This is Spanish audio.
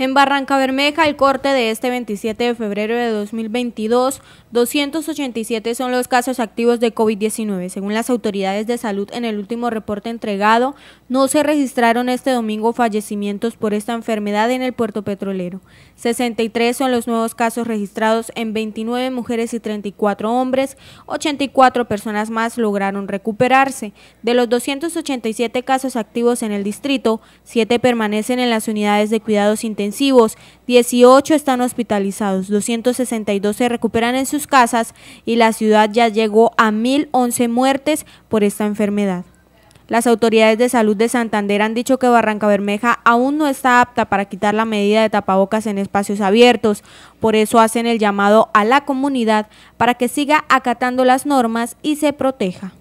En Barrancabermeja, al corte de este 27 de febrero de 2022, 287 son los casos activos de COVID-19. Según las autoridades de salud, en el último reporte entregado, no se registraron este domingo fallecimientos por esta enfermedad en el puerto petrolero. 63 son los nuevos casos registrados en 29 mujeres y 34 hombres, 84 personas más lograron recuperarse. De los 287 casos activos en el distrito, 7 permanecen en las unidades de cuidados intensivos, 18 están hospitalizados, 262 se recuperan en sus casas y la ciudad ya llegó a 1.011 muertes por esta enfermedad. Las autoridades de salud de Santander han dicho que Barrancabermeja aún no está apta para quitar la medida de tapabocas en espacios abiertos, por eso hacen el llamado a la comunidad para que siga acatando las normas y se proteja.